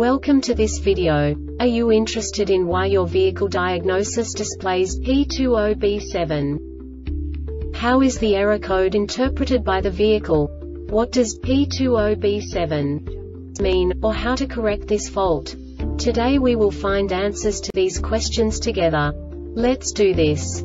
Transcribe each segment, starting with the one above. Welcome to this video. Are you interested in why your vehicle diagnosis displays P20B7? How is the error code interpreted by the vehicle? What does P20B7 mean, or how to correct this fault? Today we will find answers to these questions together. Let's do this.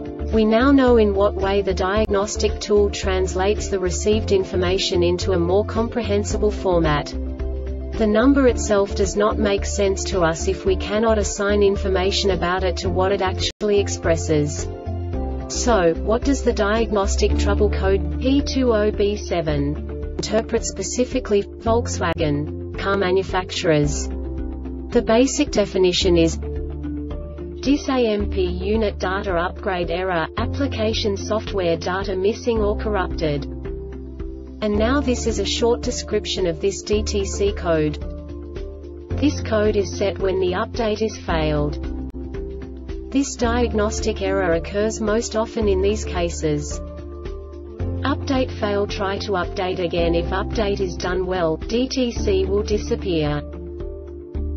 We now know in what way the diagnostic tool translates the received information into a more comprehensible format. The number itself does not make sense to us if we cannot assign information about it to what it actually expresses. So, what does the diagnostic trouble code P20B7 interpret specifically for Volkswagen car manufacturers? The basic definition is DIS AMP unit data upgrade error, application software data missing or corrupted. And now this is a short description of this DTC code. This code is set when the update is failed. This diagnostic error occurs most often in these cases. Update fail, try to update again. If update is done well, DTC will disappear.